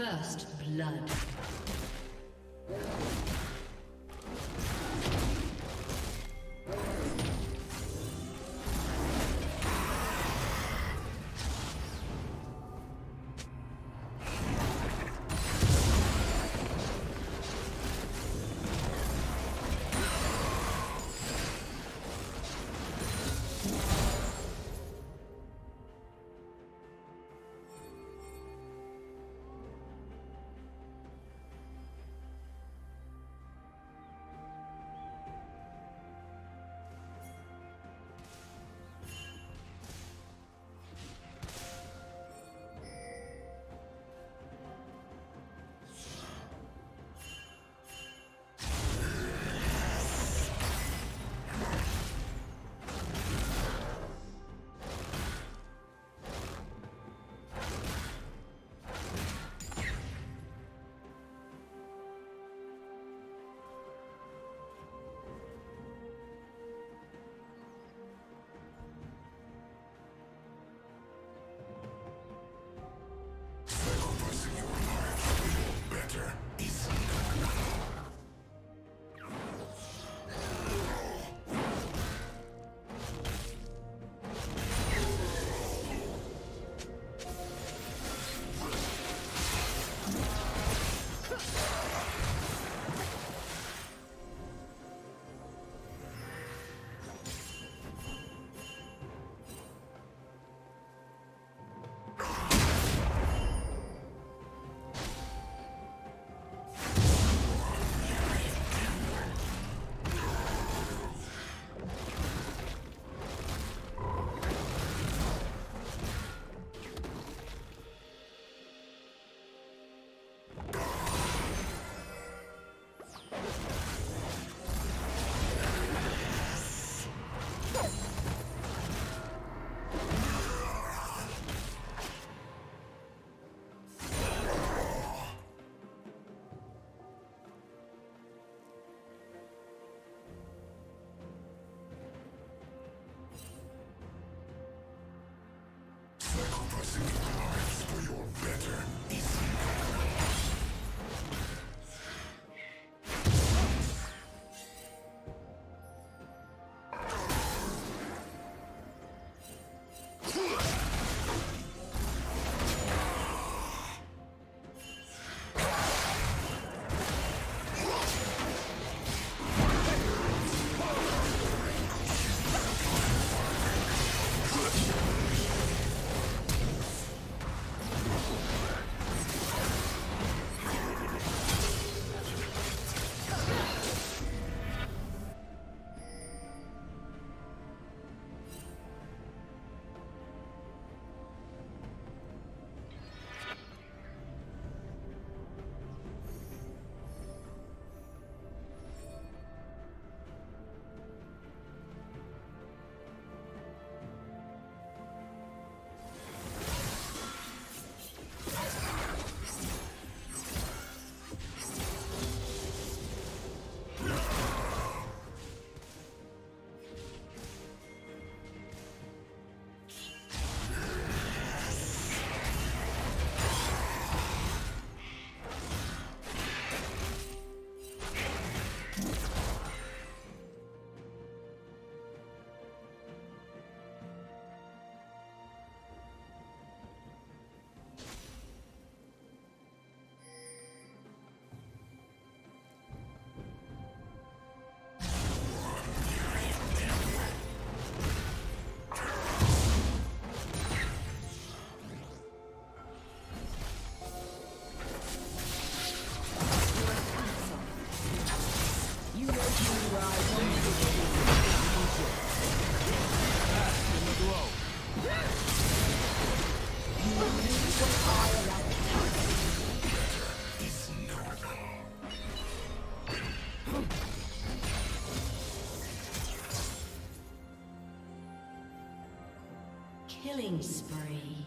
First blood. Killing spree.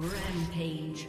Rampage.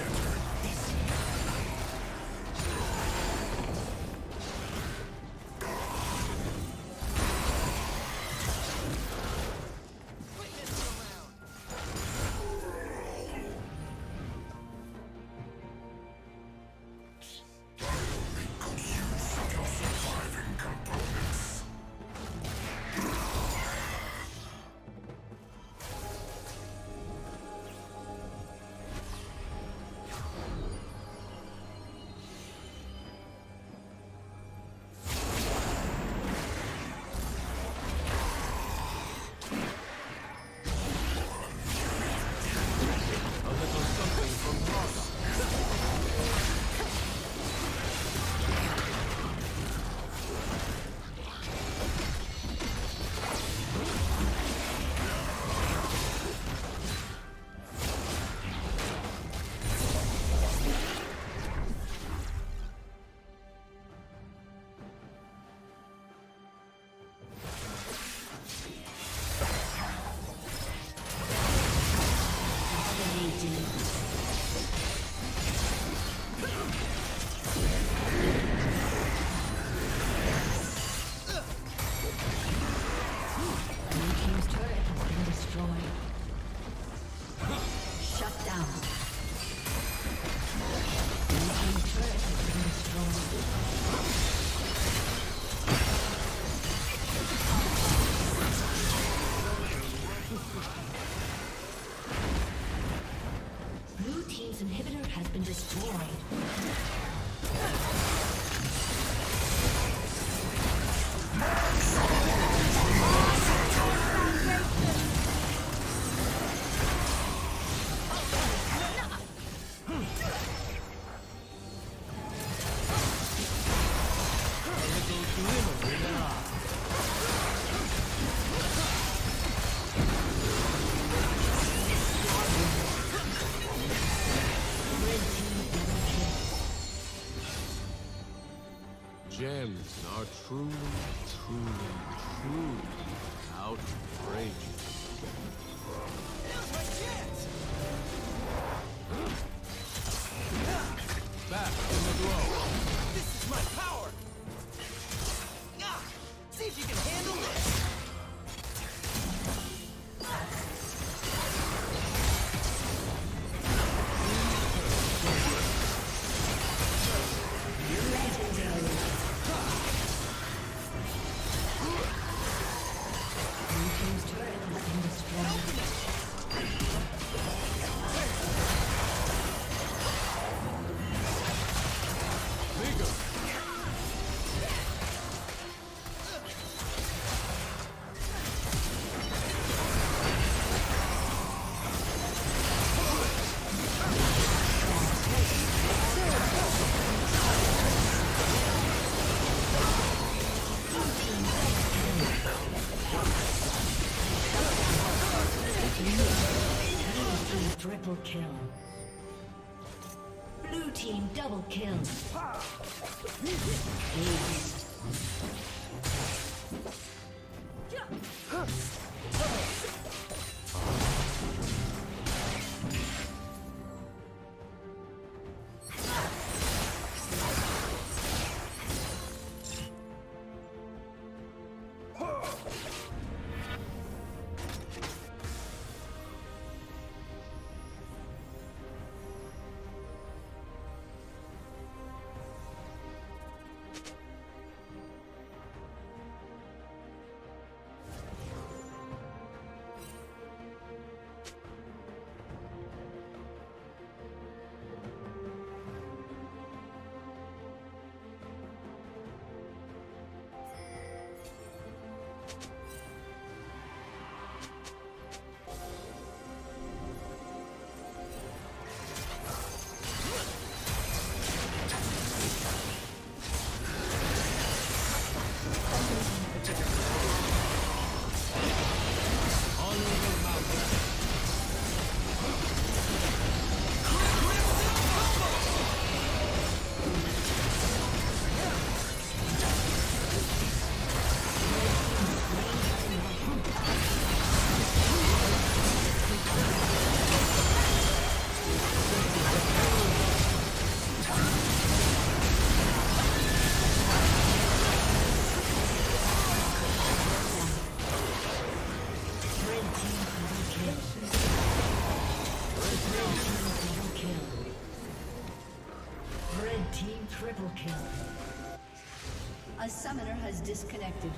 Gems are truly outrageous. Now's my chance! Back in the glow! This is my power! See if you can handle this! Triple kill. Blue team double kill. A summoner has disconnected.